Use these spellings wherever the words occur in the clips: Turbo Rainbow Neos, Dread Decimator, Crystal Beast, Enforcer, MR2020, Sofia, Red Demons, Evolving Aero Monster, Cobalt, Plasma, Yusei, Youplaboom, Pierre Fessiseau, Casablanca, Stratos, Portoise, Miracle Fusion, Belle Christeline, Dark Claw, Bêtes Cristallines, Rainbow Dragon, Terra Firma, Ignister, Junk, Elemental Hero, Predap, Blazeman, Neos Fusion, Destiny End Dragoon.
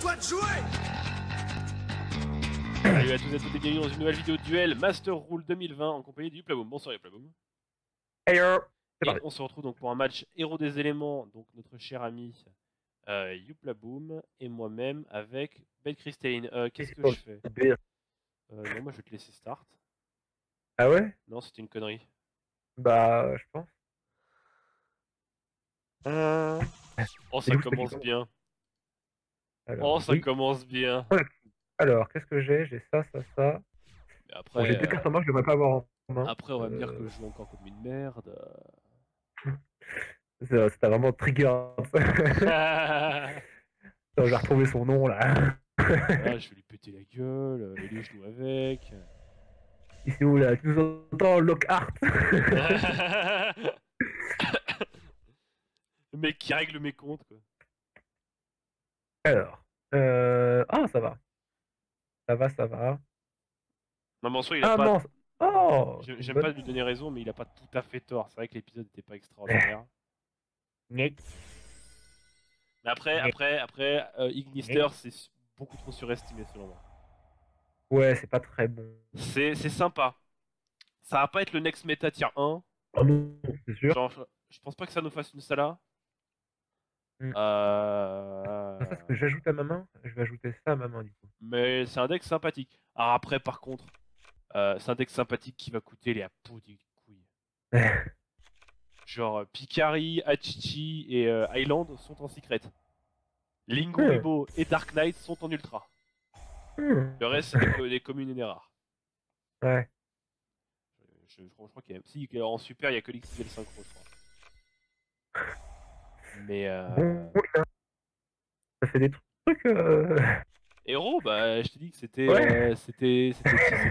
toi de jouer. Salut à tous et à toutes les bienvenus dans une nouvelle vidéo de duel Master Rule 2020 en compagnie du Youplaboom. Bonsoir Youplaboom. Hey yo. On se retrouve donc pour un match Héros des Éléments, donc notre cher ami Youplaboom et moi-même avec Belle Christeline. Qu'est-ce que je fais? Non, moi je vais te laisser start. Ah ouais? Non, c'était une connerie. Bah, je pense. Oh, ça commence bien. Alors, oh, ça commence bien. Alors, qu'est-ce que j'ai? J'ai ça, ça, ça. Mais après, bon, j'ai deux cartes en main, je ne devrais pas avoir en main. Après, on va me dire que je joue encore comme une merde. C'était vraiment trigger. J'ai retrouvé son nom là. Ah, je vais lui péter la gueule, et lui je joue avec. Ici où là, tu nous entends, Lockhart. Le mec qui règle mes comptes quoi. Alors, ah ça va. Ça va, ça va. Non mais en soi il a pas... Non. Oh, j'aime pas lui donner raison mais il a pas tout à fait tort. C'est vrai que l'épisode n'était pas extraordinaire. Next. Mais après, Ignister c'est beaucoup trop surestimé selon moi. Ouais, c'est pas très bon. C'est sympa. Ça va pas être le next meta tier 1. Ah non, c'est sûr. Genre, je pense pas que ça nous fasse une sala. Ça, que j'ajoute à ma main, je vais ajouter ça à ma main du coup. Mais c'est un deck sympathique. Alors après, par contre, c'est un deck sympathique qui va coûter les peaux des couilles. Genre Picari, Hachichi et Island sont en secret. Lingo Ebo et Dark Knight sont en ultra. Le reste, c'est des communes et des rares. Ouais. Je crois qu'il y a même. Si, en super, il n'y a que l'XL synchro, je crois. Mais. Ça fait des trucs. Héros, bah, je te dis que c'était. Ouais. C'était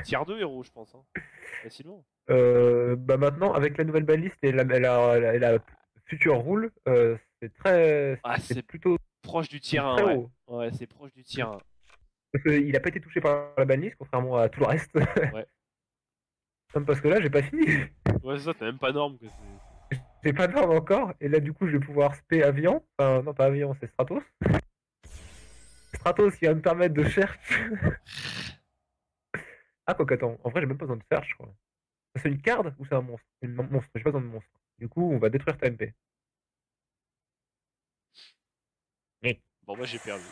tier 2 héros, je pense. Hein. Facilement. Bah, maintenant, avec la nouvelle baliste et la future roule, c'est très. Ah, c'est plutôt. Proche du tier 1. Ouais, ouais c'est proche du tier 1. Il a pas été touché par la banlist, contrairement à tout le reste. Ouais. Comme parce que là, j'ai pas fini. Ouais, c'est ça, t'as même pas norme. J'ai pas norme encore, et là, du coup, je vais pouvoir spé Avian. Enfin, non, pas Avian, c'est Stratos. Stratos qui va me permettre de chercher. Ah, quoi qu'attends, en vrai, j'ai même pas besoin de search, je crois. C'est une carte ou c'est un monstre? C'est un monstre, j'ai pas besoin de monstre. Du coup, on va détruire ta MP. Bon, moi, j'ai perdu.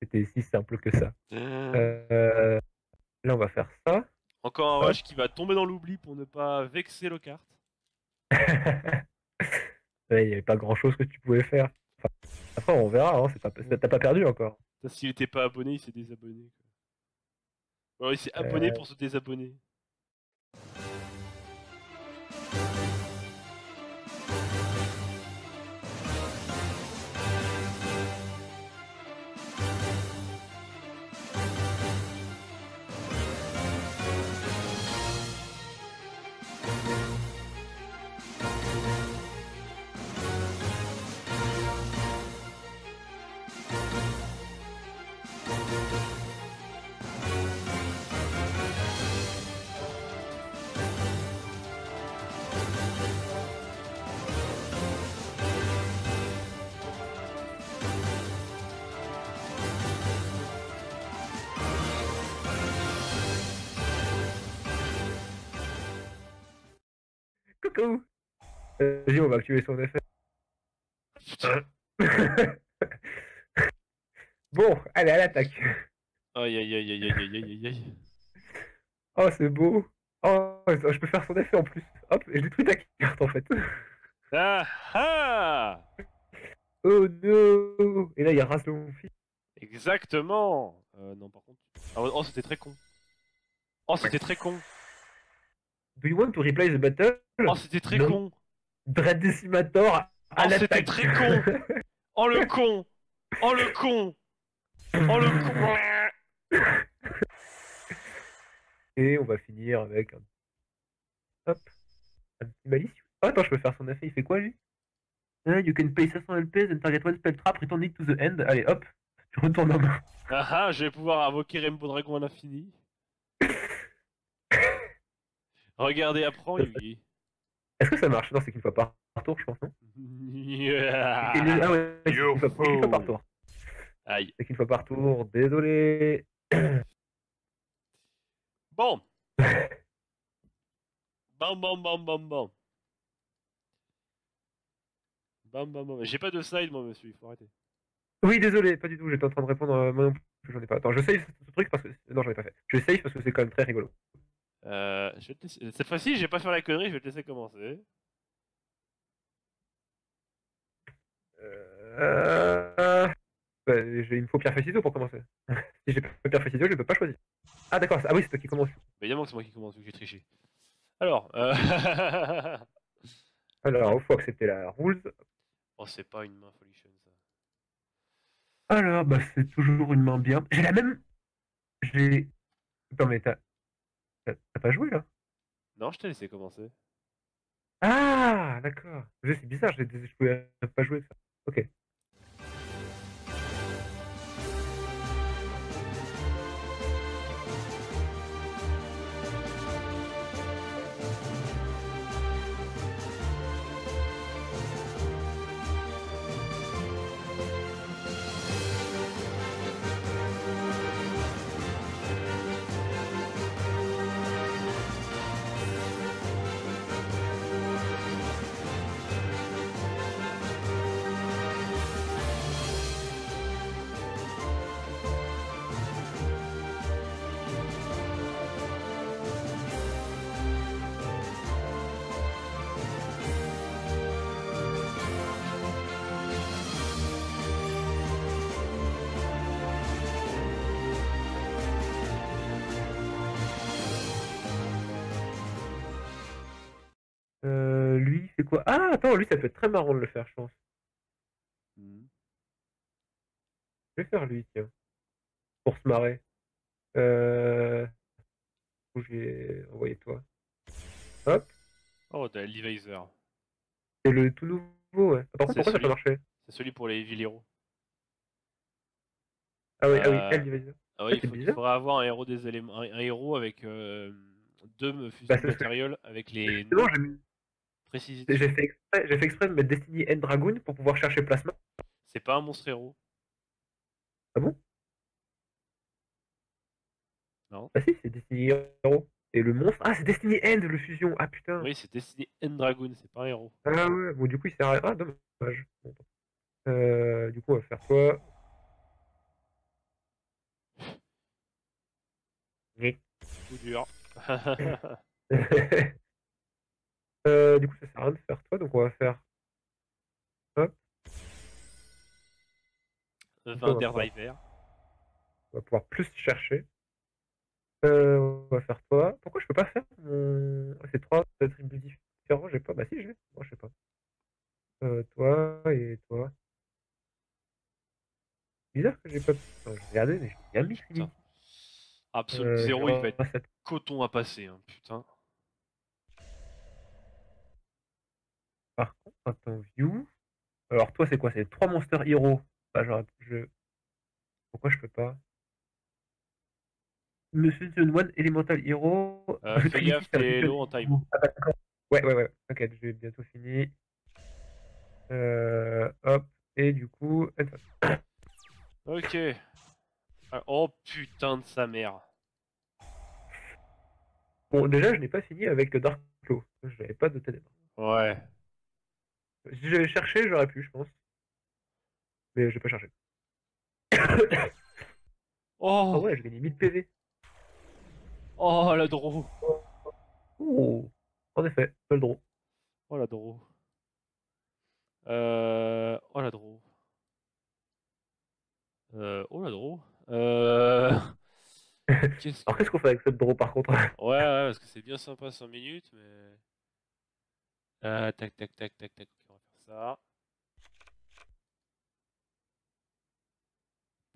C'était si simple que ça. Là, on va faire ça. Encore un rush qui va tomber dans l'oubli pour ne pas vexer Lockhart. Ouais, il n'y avait pas grand chose que tu pouvais faire. Enfin, après, on verra. Hein, t'as pas perdu encore. S'il n'était pas abonné, il s'est désabonné. Alors, il s'est abonné pour se désabonner. Vas-y, on va activer son effet. Bon, allez, à l'attaque. Aïe, aïe, aïe, aïe, aïe, aïe, aïe. Oh, c'est beau. Oh, je peux faire son effet en plus. Hop, et je détruis ta carte en fait. Ah ah. Oh no. Et là, il y a Rasselouf. Exactement. Non, par contre. Oh, c'était très con. Oh, c'était très con. Do you want to replay the battle? Oh, c'était très con. Dread Decimator à l'attaque. Oh, c'était très con. Oh, le con. Oh, le con. Oh, le con. Et on va finir avec un... Hop. Un petit malice. Oh, attends, je peux faire son effet. Il fait quoi, lui? You can pay 500 LPs and target one spell trap, return it to the end. Allez, hop. Je retourne en main. Ah ah, je vais pouvoir invoquer Rainbow Dragon à l'infini. Regardez, apprends, Yugi. Est-ce que ça marche? Non, c'est qu'une fois par tour, je pense, non? Yeah. Ah ouais, une fois par tour. Aïe. C'est qu'une fois par tour, désolé. Bon. Bon. J'ai pas de side, moi, monsieur, il faut arrêter. Oui, désolé, pas du tout, j'étais en train de répondre, moi non plus, j'en ai pas. Attends, je save ce truc parce que... Non, j'en ai pas fait. Je save parce que c'est quand même très rigolo. Je vais te laisser... Cette fois-ci, j'ai pas fait la connerie, je vais te laisser commencer. Il me faut Pierre Fessiseau pour commencer. Si j'ai pas Pierre Fessiseau, je peux pas choisir. Ah d'accord, ah oui, c'est toi qui commence. Mais évidemment que c'est moi qui commence, vu que j'ai triché. Alors, alors, il faut accepter la rules. Oh, c'est pas une main folichonne, ça. Alors, bah, c'est toujours une main bien. J'ai la même... J'ai... Attends, mais t'as pas joué, là? Non, je t'ai laissé commencer. Ah, d'accord. C'est bizarre, je pouvais pas jouer, ça. Ok. Lui, c'est quoi? Ah, attends, lui, ça peut être très marrant de le faire, je pense. Je vais faire lui, tiens. Pour se marrer. Je vais envoyer toi. Hop. Oh, t'as l'Eviser. C'est le tout nouveau, ouais. Par contre, pourquoi ça n'a pas marché? C'est celui pour les Evil Heroes. Ah oui, l'Eviser. Ah oui, il faudra avoir un héros des éléments, un héros avec deux fusions matérielles avec les... C'est bon, j'ai mis... J'ai fait exprès de mettre Destiny End Dragoon pour pouvoir chercher Plasma. C'est pas un monstre héros. Ah bon? Non. Bah si, c'est Destiny Hero. Et le monstre... Ah, c'est Destiny End, le fusion. Ah putain. Oui, c'est Destiny End Dragoon, c'est pas un héros. Ah ouais, bon du coup il sert à... Ah dommage. Bon. Du coup on va faire quoi? Coup dur. Du coup ça sert à rien de faire toi, donc on va faire... Hop. On va pouvoir plus chercher. On va faire toi. Pourquoi je peux pas faire mon... C'est trois attributs différents, j'ai pas... Bah si, j'ai. Moi je sais pas. Toi et toi. Bizarre que j'ai pas... Enfin, je regardais, mais j'ai bien mis. Putain. Absolute 0, il va être 7. Coton à passer, hein. Putain. Par contre, attends, view. Alors, toi, c'est quoi? C'est 3 Monster Hero. Bah, genre, Pourquoi je peux pas? Me Fusion 1 Elemental Hero. Fais gaffe, t'es low en time. Ah, d'accord. Ouais. Ok, j'ai bientôt fini. Hop. Et du coup. Ok. Oh putain de sa mère. Bon, déjà, je n'ai pas fini avec le Dark Claw. Je n'avais pas de ténèbres. Ouais. Si j'avais cherché, j'aurais pu, je pense. Mais j'ai pas cherché. Oh. Ah ouais, j'ai gagné 1000 PV. Oh la draw. Oh. En effet, le draw. Oh la draw. Oh la draw. Oh la draw. Qu'est-ce qu'on... Alors qu'est-ce qu'on fait avec cette draw par contre? Ouais, parce que c'est bien sympa 5 minutes, mais... Tac. Ça.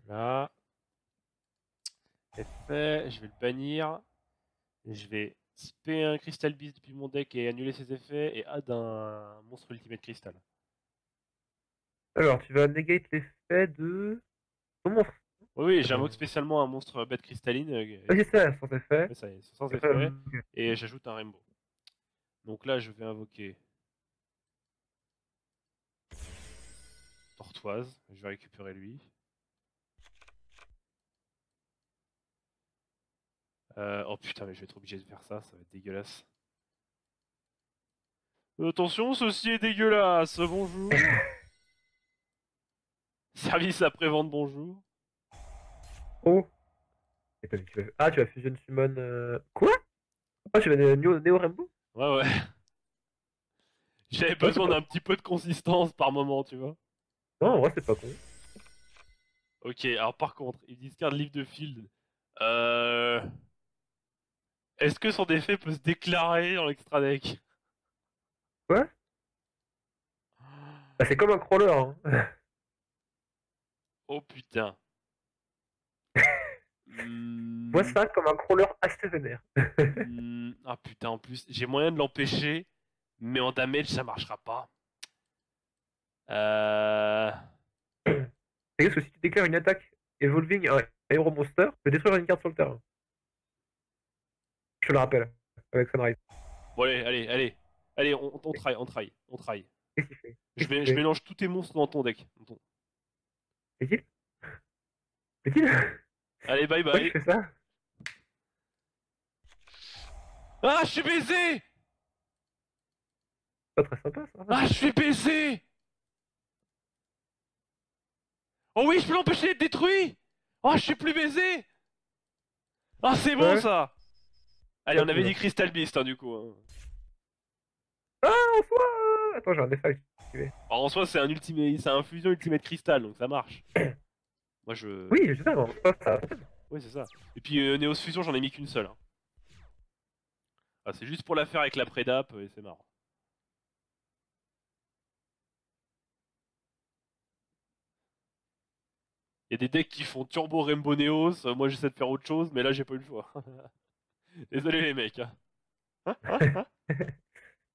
Là. Effet, je vais le bannir. Je vais spé un Crystal Beast depuis mon deck et annuler ses effets et add un monstre ultimate cristal. Alors, tu vas negate l'effet de ton monstre. Oui, j'invoque spécialement un monstre bête cristalline. Ok, ça, sans effet. Ouais, ça y est, sans effet. Et j'ajoute un rainbow. Donc là, je vais invoquer. Portoise, je vais récupérer lui. Oh putain, mais je vais être obligé de faire ça, ça va être dégueulasse. Attention, ceci est dégueulasse, bonjour. Service après-vente, bonjour. Oh. Ah, tu vas Fusion Summon... Quoi? Ah, tu vas Neo Rembu? Ouais, ouais. J'avais besoin d'un petit peu de consistance par moment, tu vois. Non, en vrai, c'est pas con. Ok, alors par contre, il discarde livre de field. Est-ce que son défait peut se déclarer dans l'extra deck? Quoi? Bah, c'est comme un crawler, hein. Oh putain. Vois ça comme un crawler assez vénère. Ah putain, en plus, j'ai moyen de l'empêcher, mais en damage ça marchera pas. C'est juste que si tu déclares une attaque Evolving Aero Monster, tu peux détruire une carte sur le terrain. Je te le rappelle, avec Sunrise. Bon allez, allez, allez, allez, on try. Je mélange tous tes monstres dans ton deck. Est-il? Allez, bye bye. Pourquoi tu fais ça? Ah, je suis baisé! Pas très sympa ça. Ah, je suis baisé! Oh oui, je peux l'empêcher d'être détruit! Oh, je suis plus baisé! Ah, c'est bon ça! Allez, on avait dit Crystal Beast, hein, du coup. Hein. Ah, en soi! Attends, j'ai un effet activé. Alors, en soi, c'est un fusion ultimate cristal, donc ça marche. Moi je... Oui, c'est ça, ça. Oui, c'est ça. Et puis Neos Fusion, j'en ai mis qu'une seule. Hein. Ah, c'est juste pour la faire avec la Predap, et c'est marrant. Il y a des decks qui font Turbo Rainbow Neos, moi j'essaie de faire autre chose, mais là j'ai pas eu le choix. Désolé les mecs.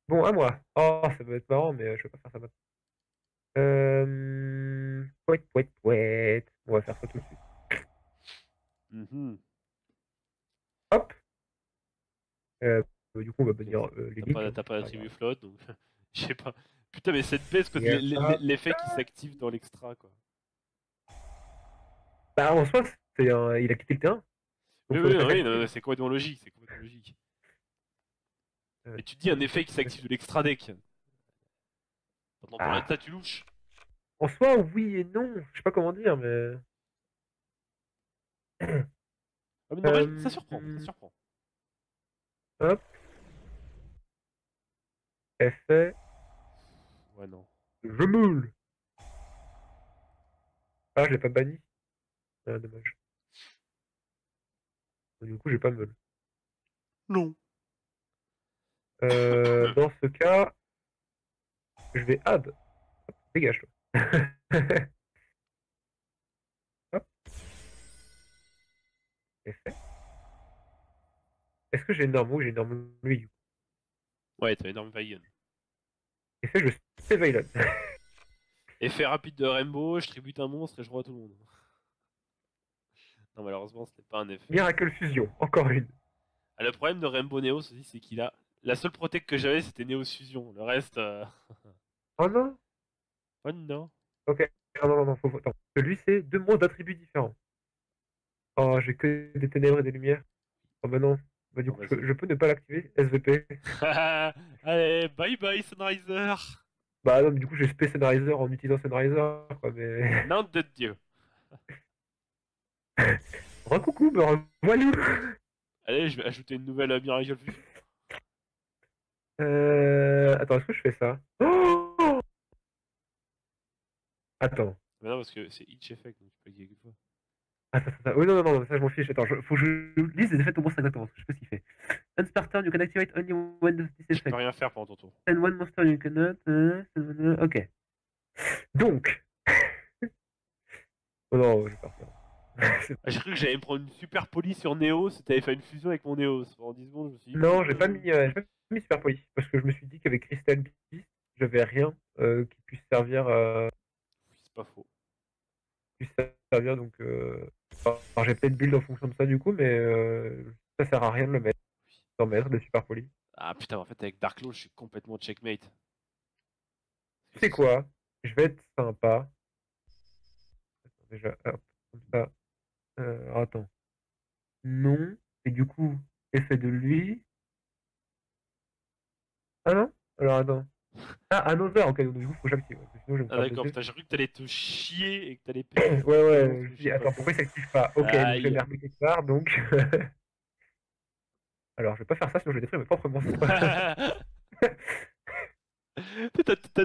Bon, à moi. Oh, ça peut être marrant, mais je vais pas faire ça maintenant. Pouet. On va faire ça tout de suite. Hop. Du coup, on va venir les lignes. T'as pas l'attribut flotte, donc je sais pas. Putain, mais cette baisse, l'effet qui s'active dans l'extra, quoi. Bah, en soi, il a quitté le terrain. Oui, oui, c'est complètement logique. Et tu dis un effet qui s'active de l'extra deck. Pendant la tête, tu louches. En soi, oui et non, je sais pas comment dire, mais. Ah, mais non, ça surprend, ça surprend. Hop. Effet. Ouais, non. Je moule. Ah, je l'ai pas banni. Ah, dommage. Du coup, j'ai pas meule. Non. Dans ce cas, je vais add. Dégage, toi. Hop. Effet. Est-ce que j'ai énorme ou j'ai énorme Veilon? Ouais, t'as énorme Veilon. Effet, je sais Veilon. Effet rapide de Rainbow, je tribute un monstre et je roi tout le monde. Non, malheureusement, ce n'est pas un effet. Miracle Fusion, encore une. Ah, le problème de Rainbow Neos, c'est qu'il a... La seule protect que j'avais, c'était Neos Fusion. Le reste... Oh non. Oh non. Ok, non, faut... Attends. Celui, c'est deux monstres d'attributs différents. Oh, j'ai que des ténèbres et des lumières. Oh bah non. Bah du coup, je peux ne pas l'activer, SVP. Allez, bye bye Sunriser. Bah non, mais du coup, j'ai spé Sunriser en utilisant Sunriser, quoi, mais... Non de Dieu. Recoucou, me revoilou. Allez, je vais ajouter une nouvelle Miracle Fusion. Attends, est-ce que je fais ça? Oh, attends. Mais non, parce que c'est each effect, donc tu peux dire quelque chose. Attends. Oui, non, ça je m'en fiche. Attends, faut que je lise les effets de mon sac exactement. Je sais pas ce qu'il fait. Un starter, you can activate only one of these effects. Je peux rien faire pendant ton tour. And one monster, you cannot. Ok. Donc. Oh non, je vais pas faire. J'ai cru que j'allais me prendre une super poly sur Neos. T'avais fait une fusion avec mon Neos. En 10 secondes, je me suis dit. Non, j'ai pas mis. Je me suis super poli parce que je me suis dit qu'avec Crystal Beast, j'avais rien qui puisse servir. C'est pas faux. Qui puisse servir donc. Alors j'ai peut-être build en fonction de ça du coup, mais ça sert à rien de le mettre. D'en mettre de super poli. Ah putain, en fait avec Dark Law, je suis complètement checkmate. Tu sais quoi? Je vais être sympa. déjà. Hop, comme ça. Attends. Non. Et du coup, effet de lui. Ah non? Alors attends. Ah, un autre, ok, donc du coup, faut que j'active. Ah d'accord, j'ai cru que t'allais te chier et que t'allais péter. Ouais, je dis, attends, pourquoi il s'active pas? Ok, je vais merder quelque part, donc... Alors, je vais pas faire ça, sinon je vais détruire mes propres monstres.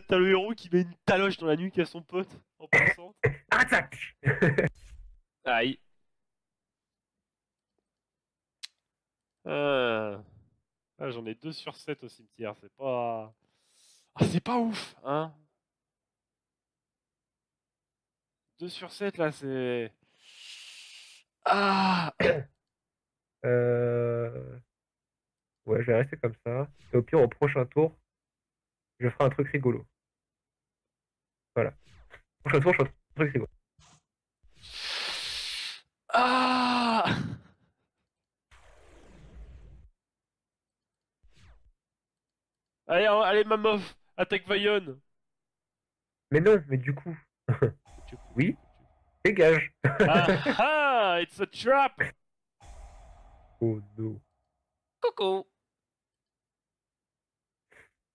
T'as le héros qui met une taloche dans la nuque à son pote, en passant. Attaque. Aïe. Ah, j'en ai 2 sur 7 au cimetière, c'est pas... Ah, c'est pas ouf, hein. 2 sur 7, là, c'est... Ah. Ouais, je vais rester comme ça. Et au pire, au prochain tour, je ferai un truc rigolo. Voilà. Au prochain tour, je ferai un truc rigolo. Ah. Allez, allez, Mamoff, attaque Veilon. Mais non, mais du coup... Oui, dégage. Ah, it's a trap. Oh no. Coucou.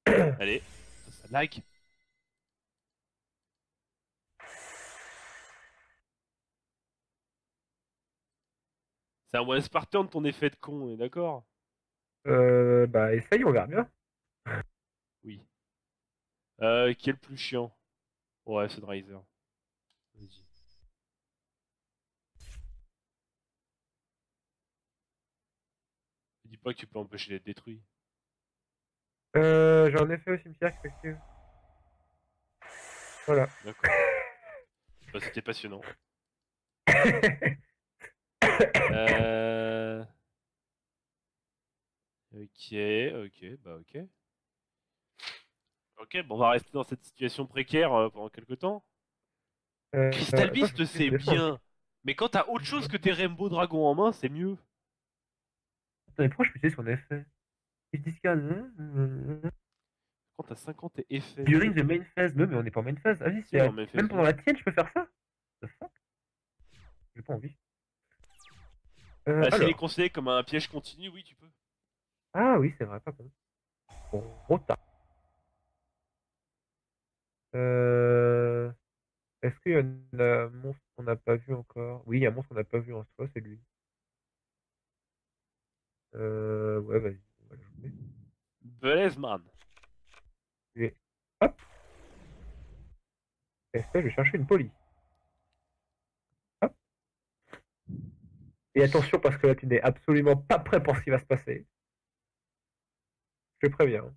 Allez, ça lag. C'est un one Spartan ton effet de con, on est d'accord? Bah essaye, on verra bien. Oui. Qui est le plus chiant? Ouais, Sunriser. Vas-y. Dis pas que tu peux empêcher d'être détruit. J'ai un effet au cimetière qui s'active. Voilà. D'accord. Bah, c'était passionnant. Ok, bon, on va rester dans cette situation précaire pendant quelques temps. Crystal Beast, c'est bien, mais quand t'as autre chose que tes Rainbow Dragon en main, c'est mieux. Attends, mais pourquoi je peux utiliser son effet? Je discarde. Quand t'as 50 effets. During the main phase, mais on n'est pas en main phase. Ah oui, c'est même phase. Pendant la tienne, je peux faire ça. J'ai pas envie. Si il est considéré comme un piège continu, oui, tu peux. Ah oui, c'est vrai, pas con. Bon, retard. Est-ce qu'il y a un monstre qu'on n'a pas vu encore? Oui, il y a un monstre qu'on n'a pas vu en soi, c'est lui. Ouais, vas-y, on va le jouer. Blazeman. Et hop. Et ça, je vais chercher une poly. Hop. Et attention, parce que là, tu n'es absolument pas prêt pour ce qui va se passer. Je te préviens, hein.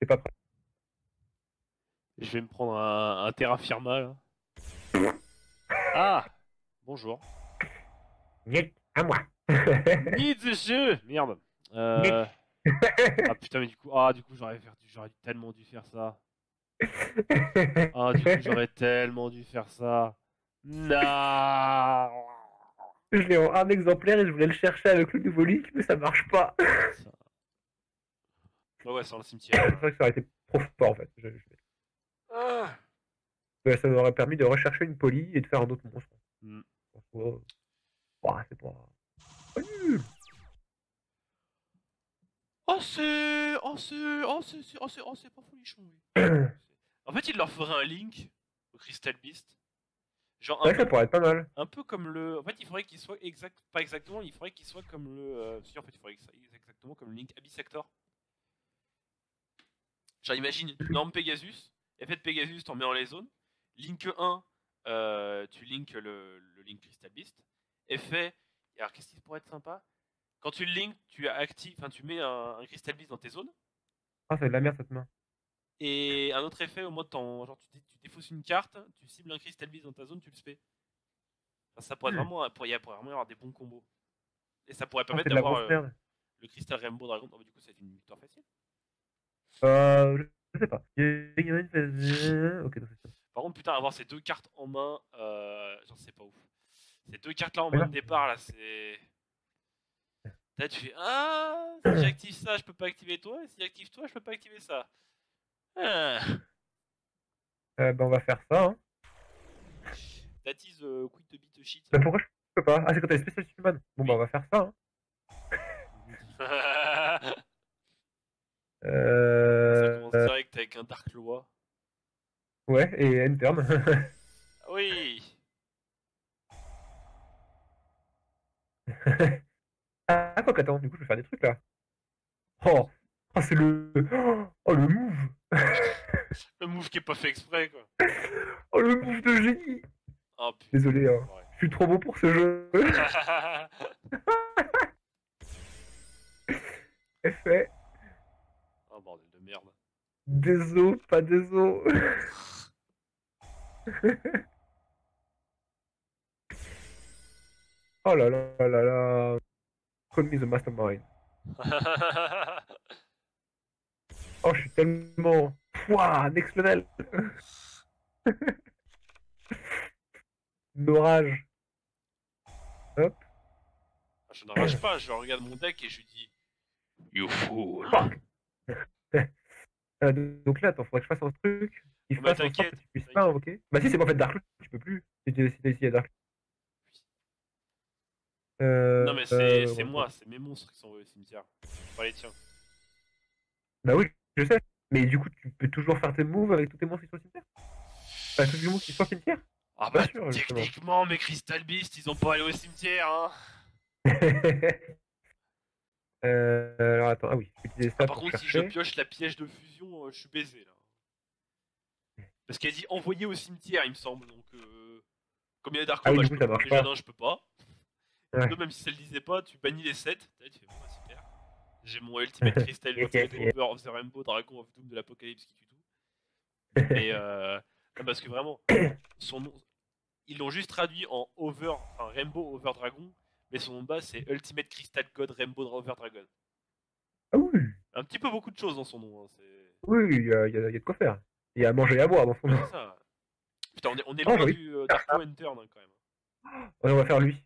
T'es pas prêt. Je vais me prendre un Terra Firma, là. Ah! Bonjour. Niet, à moi. Niet, je... Merde. Ah putain, mais du coup j'aurais tellement dû faire ça. Ah, du coup, j'aurais tellement dû faire ça. Non. Je l'ai en un exemplaire et je voulais le chercher avec le nouveau leak, mais ça marche pas. Ouais, sans le cimetière. C'est vrai que ça aurait été trop fort, en fait. Ah. Ouais, ça m'aurait permis de rechercher une poly et de faire un autre monstre. Mm. Oh. Oh, c'est pas... c'est pas folichon, oui. En fait, il leur ferait un link au Crystal Beast. Genre ouais, ça pourrait être pas mal. Un peu comme le... En fait, il faudrait qu'il soit exact... Pas exactement, il faudrait qu'il soit comme le... Si, en fait, il faudrait qu'il soit exactement comme le link Abyssector. Genre, imagine, norme Pegasus. Effet de Pegasus, t'en mets dans les zones. Link 1, tu links le link Crystal Beast. Effet, alors qu'est-ce qui pourrait être sympa? Quand tu le links, tu mets un Crystal Beast dans tes zones. Ah, ça fait de la merde cette main. Et un autre effet, au mode, genre, tu défausses une carte, tu cibles un Crystal Beast dans ta zone, tu le spais. Enfin, ça pourrait vraiment, y avoir des bons combos. Et ça pourrait permettre d'avoir le Crystal Rainbow Dragon. Oh, bah, du coup, c'est une victoire facile. Je sais pas. Okay, non, par contre, putain, avoir ces 2 cartes en main, genre c'est pas ouf. Ces 2 cartes là en main de départ, là, c'est... Là, tu fais, ah, si j'active ça, je peux pas activer toi, et si j'active toi, je peux pas activer ça. Ah. Bah, on va faire ça, hein. That is quick to beat the shit. Bah pourquoi je peux pas? Ah, c'est quand t'as les spécial human. Bon bah on va faire ça, hein. Ça commence direct avec un Dark Law. Ouais, et end turn. Oui. Ah quoi qu'attends, du coup je vais faire des trucs là. Oh, oh c'est le... Oh le move. Le move qui est pas fait exprès quoi. Oh le move de génie. Oh, putain, désolé, hein. Ouais. Je suis trop beau pour ce jeu. Effet. Oh bordel de merde. Désolé, pas désolé. Oh là là là là. Call me the mastermind. Oh, je suis tellement... Pouah, next level. L'orage. Hop. Je n'orage pas, je regarde mon deck et je lui dis... You fool. Donc là, attends, faudrait que je fasse un truc. Il faut que tu puisses pas invoquer. Bah si, c'est bon, en fait Dark Law, tu peux plus. C'était ici à Dark Law. Non mais c'est ouais, moi, c'est mes monstres qui sont au cimetière, pas les tiens. Bah oui, je sais, mais du coup tu peux toujours faire tes moves avec tous tes monstres qui sont au cimetière. Enfin, tous les monstres qui sont au cimetière. Ah bah sûr, techniquement justement. Mes Crystal Beast, ils ont pas allé au cimetière, hein. Alors attends, ah oui, je peux utiliser ça ah, par pour contre chercher. Si je pioche la piège de fusion, je suis baisé là. Parce qu'elle dit envoyer au cimetière il me semble, donc comme il y a Dark Law, ah, oui, bah, je peux pas. Ouais. Donc, même si ça le disait pas, tu bannis les 7. Tu fais bon, super. J'ai mon Ultimate Crystal, Ultimate Over of the Rainbow Dragon of Doom de l'Apocalypse qui tue tout. Et non, parce que vraiment, son nom, ils l'ont juste traduit en Over, enfin Rainbow Over Dragon, mais son nom bas c'est Ultimate Crystal God Rainbow Over Dragon. Ah oui. Un petit peu beaucoup de choses dans son nom. Hein, oui, il y a de quoi faire. Il y a à manger et à boire dans son nom. Ça. Putain, on est loin du Dark Law and Turn hein, quand même. Ouais, on va faire lui.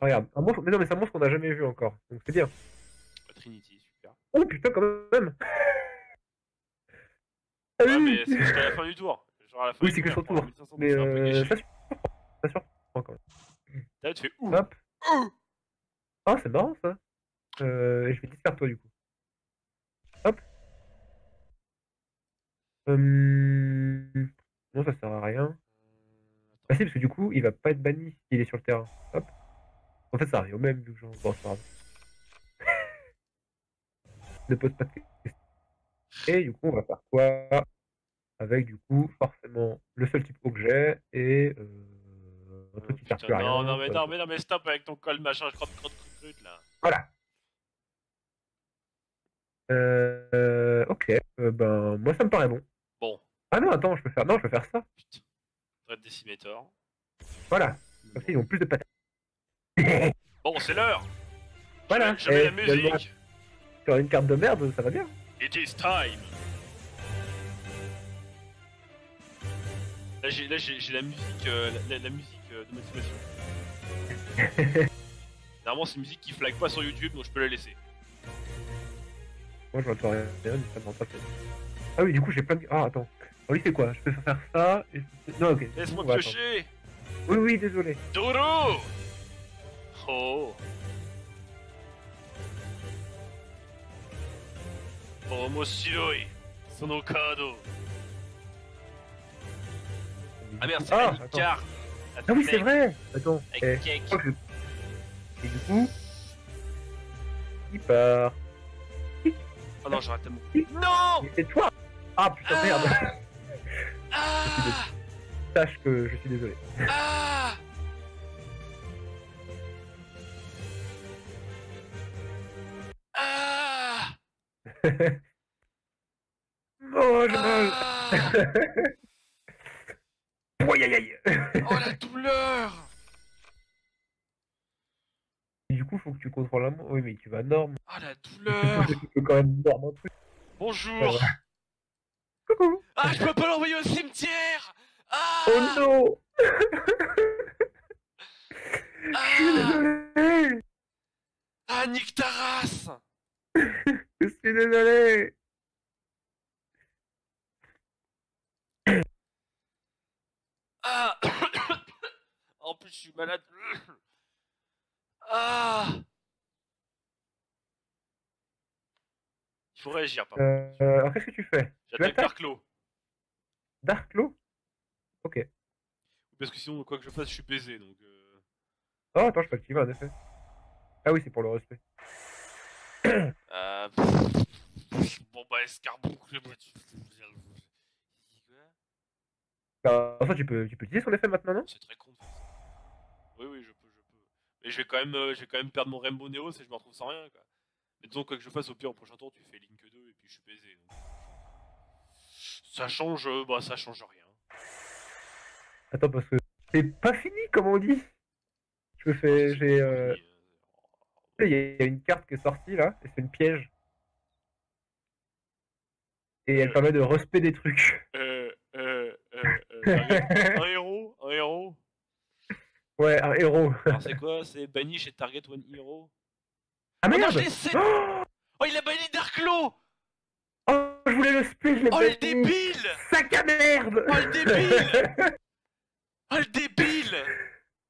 Oh, regarde, un monstre, mais non mais c'est un monstre qu'on n'a jamais vu encore, donc c'est bien. Trinity, super. Oh putain quand même. Ah ouais, mais c'est jusqu'à la fin du tour. Genre à la fin oui c'est que sur le tour, mais ça surprend quand même. Là tu fais ouf. Hop. Oh c'est marrant ça. Je vais disperser toi du coup. Hop. Non ça sert à rien. Bah si parce que du coup il va pas être banni s'il est sur le terrain. Hop. En fait ça arrive au même vu que j'en pense pas. Ne pose pas de questions. Et du coup on va faire quoi? Avec du coup forcément le seul type que j'ai et un truc qui sert plus à rien. Non mais stop avec ton col machin crotte là. Voilà. Ok, ben moi ça me paraît bon. Bon. Ah non attends je peux faire. Non je peux faire ça. Dread Decimator. Voilà. Comme ça ils ont plus de patates. Bon, c'est l'heure. Voilà. Je mets la musique. Tu as une carte de merde, ça va bien. It is time. Là, j'ai la musique, la musique de motivation. Normalement, c'est une musique qui flague pas sur YouTube, donc je peux la laisser. Moi, je m'entends rien, mais ça m'en pas fait. Ah oui, du coup, j'ai plein de. Ah, attends. Oh oui, c'est quoi? Je peux faire ça. Et... Non, ok. Laisse-moi piocher. Oui, oui, désolé. Dodo. Oh. Oh, Moshiroi, sono kado. Ah merde, c'est une carte. Ah oui, c'est vrai. Attends. Et du coup, il part. Oh non, j'arrête mon coup. Non. C'est toi. Ah putain merde. Sache que je suis désolé. Ah. Oh, j'ai mal. Oh, aïe, aïe. Oh, la douleur. Du coup, faut que tu contrôles un mot. Oui, mais tu vas norme. Oh, la douleur. Tu peux quand même norme un truc. Bonjour. Coucou. Ah, je peux pas l'envoyer au cimetière. Ah. Oh, non. Ah. Ah, nique ta race. Je suis désolé. Ah. suis malade. Ah, il faut réagir. Qu'est-ce que tu fais? J'attaque Dark Law. Dark Law? Ok. Parce que sinon, quoi que je fasse, je suis baisé. Donc oh, attends, je peux activer en effet. Ah oui, c'est pour le respect. Bon bah, escarbon, enfin, tu peux utiliser son effet maintenant, non? C'est très con. Oui, oui, je peux. Mais je vais quand même perdre mon Rainbow Neo si je me retrouve sans rien, quoi. Mais disons, quoi que je fasse, au pire, au prochain tour, tu fais Link 2 et puis je suis baisé. Donc... ça change rien. Attends, parce que c'est pas fini, comme on dit. Je me fais... J'ai... Il y a une carte qui est sortie, là, et c'est une piège. Et elle permet de respect des trucs. Un héros. Ouais, un héros. Alors c'est quoi? C'est banni chez Target One Hero. Ah merde, non, oh, il a banni Dark Law. Oh, je voulais le spé, je l'ai banni. Oh, le débile. Sac à merde. Oh, le débile. Oh, le débile.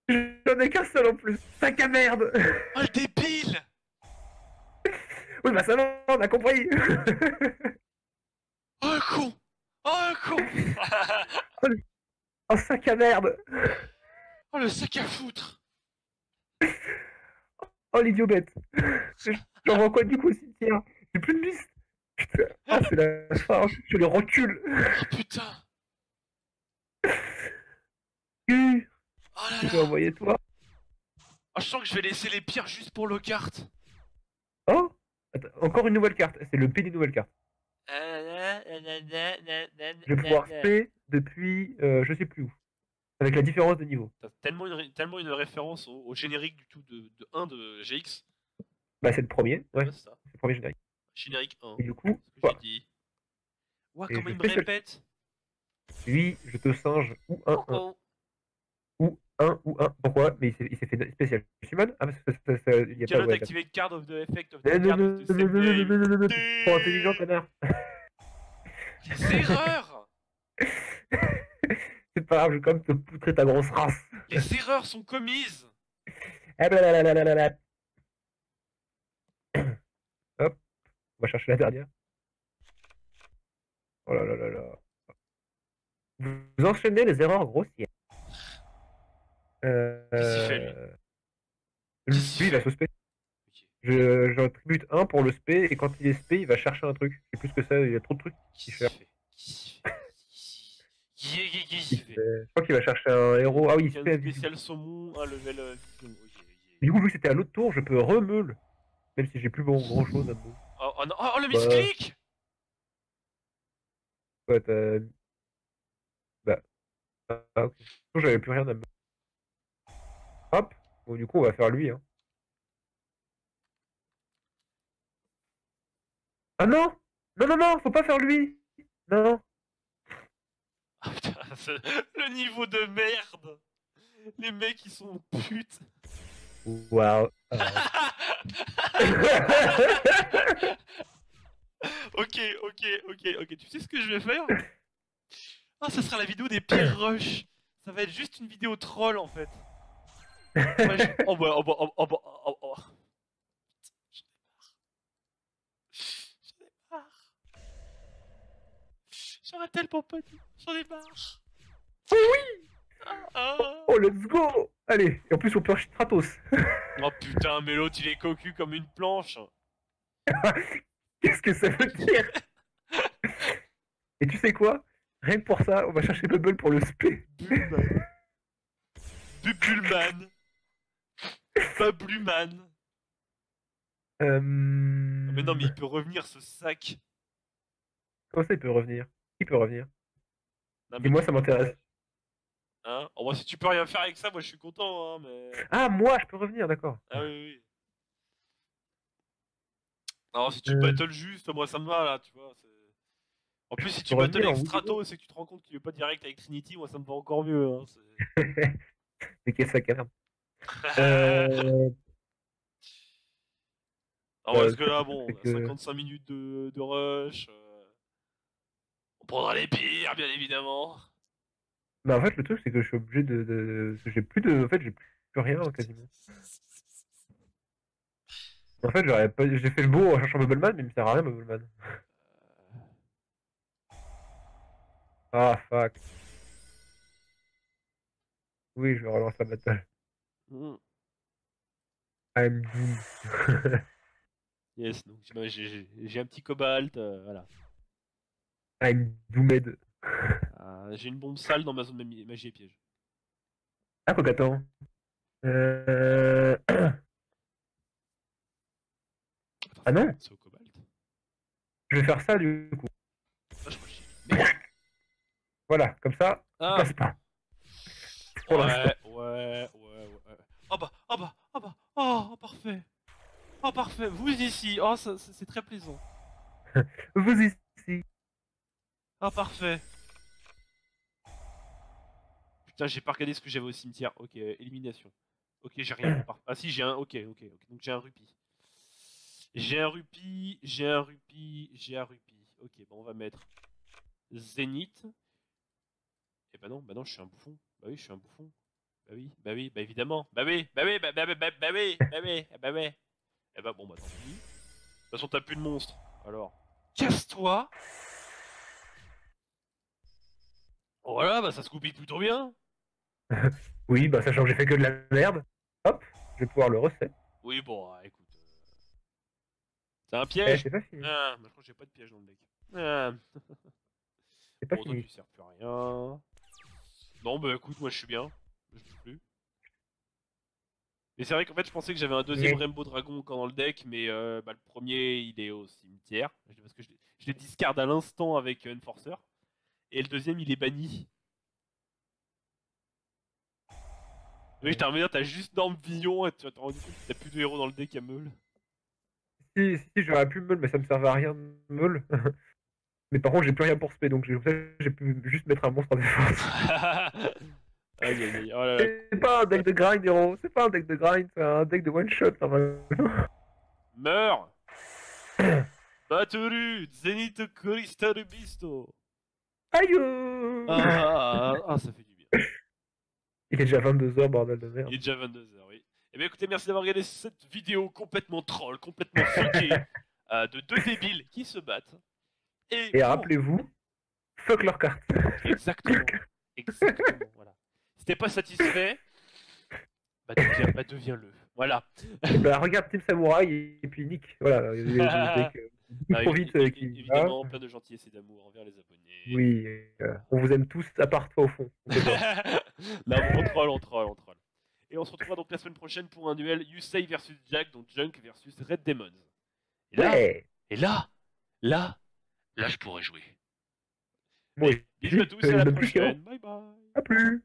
J'en ai qu'un seul en plus. Sac à merde. Oh, le débile. Oui, bah ça, non, on a compris. Oh, un con. Oh, le con. Oh, le sac à merde. Oh, le sac à foutre. Oh, l'idiot bête. J'en vois quoi du coup au cimetière? J'ai plus de liste. Putain, oh, c'est la fin, je le recule. Oh, putain. Oh là là. Tu vas envoyer toi. Oh, je sens que je vais laisser les pires juste pour Lockhart. Oh, attends, encore une nouvelle carte. C'est le P des nouvelles cartes. Je vais pouvoir P depuis je sais plus où. Avec la différence de niveau. T'as tellement une référence au générique du tout de 1 de GX. Bah c'est le premier, ouais. C'est le premier générique. Générique 1. Et du coup, j'ai dit. Ouah, comment il me répète. Lui, je te singe ou 1-1. Ou 1. Pourquoi? Mais il s'est fait spécial. Summon. Ah, parce que ça il y a pas d'activer card of the effect of the card. Trop intelligent, connard. Les erreurs. C'est pas grave, je vais quand même te poutrer ta grosse race. Les erreurs sont commises. Hop, on va chercher la dernière. Oh là là là là. Vous enchaînez les erreurs grossières. Lui, il a ce spé. J'en attribute un pour le spé, et quand il est spé, il va chercher un truc. C'est plus que ça, il y a trop de trucs qu'il cherche. Je crois qu'il va chercher un héros. Ah oui, il fait un spécial saumon, un level. Du coup, vu que c'était à l'autre tour, je peux remeule. Même si j'ai plus grand chose à me. Oh non, oh le misclick. Ouais, t'as. Bah. Ah, ok. J'avais plus rien à me. Hop. Bon, du coup, on va faire lui. Hein. Ah non! Non, faut pas faire lui! Non! Ah putain, le niveau de merde! Les mecs, ils sont putes! Waouh! Ok, tu sais ce que je vais faire? Ah, ça sera la vidéo des pires rushs! Ça va être juste une vidéo troll en fait! Ouais, oh bah. J'aurais tellement pas dit, j'en ai marre. Oh oui, oh let's go. Allez, et en plus on peut acheter Stratos. Oh putain, mais l'autre il est cocu comme une planche. Qu'est-ce que ça veut dire? Et tu sais quoi? Rien que pour ça, on va chercher Bubble pour le spé. Bubbleman. Bubbleman. Mais non, mais il peut revenir ce sac. Comment ça il peut revenir? Qui peut revenir? Non, mais moi ça m'intéresse. Hein? Oh, bah, si tu peux rien faire avec ça, moi je suis content. Hein, mais... Ah, moi je peux revenir, d'accord. Ah oui. Alors si tu battles juste, moi ça me va là, tu vois. En plus, si tu battles avec Stratos et que tu te rends compte qu'il est pas direct avec Trinity, moi ça me va encore mieux. Hein, c'est qu'est-ce ça, quand même. Ah ouais, parce que là, bon, on a 55 minutes de rush. On prendra les pires, bien évidemment. Bah en fait le truc c'est que je suis obligé de... En fait j'ai plus rien quasiment. En fait j'aurais pas... J'ai fait le bourg en cherchant Bubbleman mais il me sert à rien Bubbleman. Ah fuck. Oui je relance la battle. Mm. I'm doomed. Yes, donc j'ai un petit cobalt, voilà. I'm doomed. J'ai une bombe sale dans ma zone de magie et piège. Ah, quoi qu'attends. Attends, ah non au cobalt. Je vais faire ça du coup. Ah, je crois que mais... Voilà, comme ça, ah. Passe pas. Ouais, ouais. Oh bah, oh, parfait. Oh, parfait, vous ici. Oh, c'est très plaisant. Vous ici. Ah, parfait. Putain, j'ai pas regardé ce que j'avais au cimetière. Ok, élimination. Ok, j'ai rien. Ah si, j'ai un... Ok. Donc j'ai un rupie. J'ai un rupie. Ok, bon, on va mettre Zénith. Et bah non, je suis un bouffon. Bah oui, évidemment. Bah oui. Eh bah bon, bah tant pis. De toute façon, t'as plus de monstres. Alors, casse-toi. Voilà, bah ça se goupille plutôt bien. Oui, bah sachant que j'ai fait que de la merde. Hop, je vais pouvoir le refaire. Oui, bon, écoute. C'est un piège. C'est pas fini. Ah, bah, je crois que j'ai pas de piège dans le deck. Ah. C'est pas bon, fini. Toi, tu sers plus à rien. Non, bah écoute, moi je suis bien. Je bouge plus. Mais c'est vrai qu'en fait je pensais que j'avais un deuxième Rainbow Dragon encore dans le deck, mais bah, le premier il est au cimetière, parce que je le discarde à l'instant avec Enforcer, et le deuxième il est banni. Oui, je t'ai remis, t'as juste Dormvillon et tu t'es rendu compte que t'as plus de héros dans le deck à Meul. Si, j'aurais plus Meul, mais ça me servait à rien de Meul. Mais par contre j'ai plus rien pour spé, donc j'ai pu juste mettre un monstre en défense. Oh c'est pas un deck de grind, héros, c'est pas un deck de grind, c'est un deck de one shot. Meurs. Batteru, Zenith Crystal Beast. Aïe. Ah, ça fait du bien. Il est déjà 22h, bordel de merde. Il est déjà 22h, oui. Eh bien écoutez, merci d'avoir regardé cette vidéo complètement troll, complètement fuckée, de deux débiles qui se battent. Et rappelez-vous, fuck leur carte. Exactement, voilà. Si t'es pas satisfait, bah deviens-le. Voilà. Bah regarde Team Samouraï et puis nique. Voilà. Évidemment, plein de gentillesse et d'amour envers les abonnés. Oui, on vous aime tous, à part toi au fond. Là, on troll. Et on se retrouvera donc la semaine prochaine pour un duel Yusei versus Jack, donc Junk versus Red Demons. Et là, ouais. Là, je pourrais jouer. Bon, bisous à tous et à la prochaine. Bye bye. À plus.